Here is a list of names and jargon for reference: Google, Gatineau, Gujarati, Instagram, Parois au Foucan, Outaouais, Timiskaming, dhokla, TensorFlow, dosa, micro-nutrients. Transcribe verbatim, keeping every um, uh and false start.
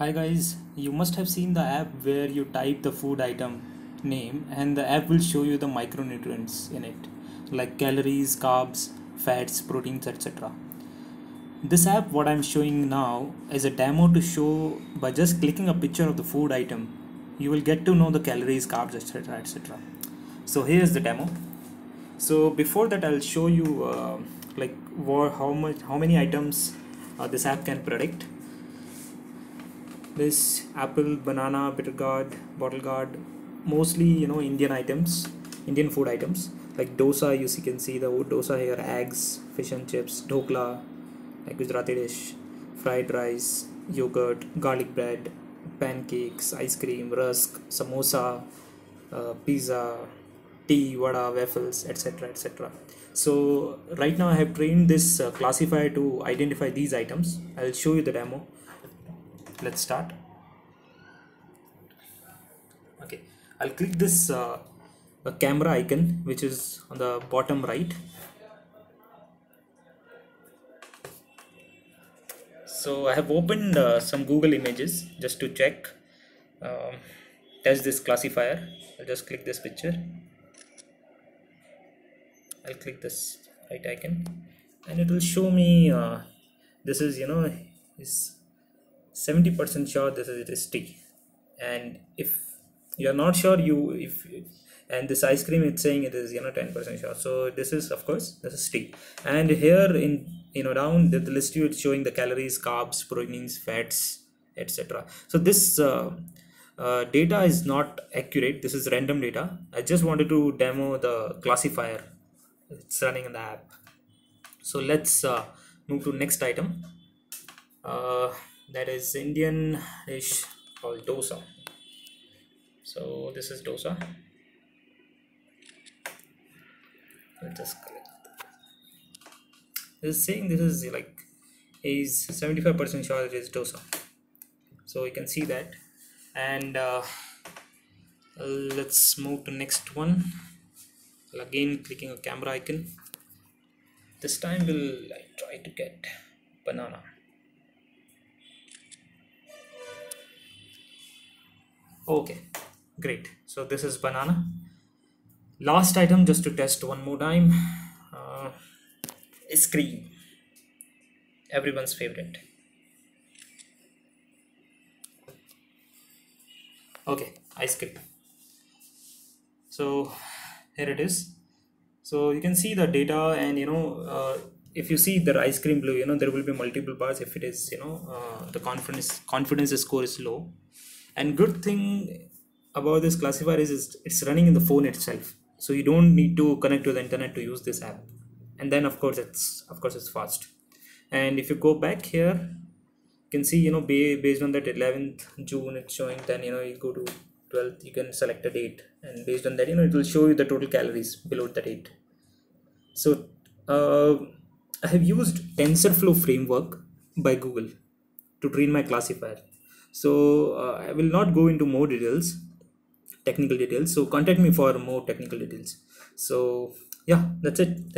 Hi guys, you must have seen the app where you type the food item name and the app will show you the micronutrients in it, like calories, carbs, fats, proteins, et cetera. This app what I'm showing now is a demo to show by just clicking a picture of the food item. You will get to know the calories, carbs, et cetera, et cetera. So here's the demo. So before that, I'll show you uh, like what, how much, how many items uh, this app can predict. This apple, banana, bitter gourd, bottle gourd, mostly you know Indian items, Indian food items like dosa. You can see the dosa here, eggs, fish and chips, dhokla, like Gujarati dish, fried rice, yogurt, garlic bread, pancakes, ice cream, rusk, samosa, uh, pizza, tea, vada, waffles, etc, et cetera. So right now I have trained this uh, classifier to identify these items. I'll show you the demo. Let's start. Okay, I'll click this uh, camera icon which is on the bottom right. So I have opened uh, some Google images just to check, um, test this classifier. I'll just click this picture. I'll click this right icon and it will show me uh, this is you know is seventy percent sure this is it is tea, and if you are not sure, you if and this ice cream it's saying it is you know ten percent sure. So this is of course this is tea, and here in you know down the, the list you it's showing the calories, carbs, proteins, fats, et cetera. So this uh, uh, data is not accurate. This is random data. I just wanted to demo the classifier. It's running in the app. So let's uh, move to next item. Uh, that is Indian dish called dosa. So this is dosa. Let's just collect. This is saying this is like is seventy-five percent sure it is dosa. So you can see that. And uh, let's move to next one. Again clicking a camera icon. This time we'll like, try to get banana. Okay, great. So this is banana. Last item just to test one more time. Uh, ice cream, everyone's favorite. Okay, ice cream. So here it is. So you can see the data, and you know uh, if you see the ice cream blue, you know there will be multiple bars if it is you know uh, the confidence confidence score is low. And good thing about this classifier is it's running in the phone itself, so you don't need to connect to the internet to use this app. And then of course it's of course it's fast. And if you go back here, you can see you know based on that eleventh June it's showing. Then you know you go to twelfth, you can select a date, and based on that you know it will show you the total calories below the date. So uh, I have used TensorFlow framework by Google to train my classifier. So uh, I will not go into more details, technical details. So contact me for more technical details. So yeah, that's it.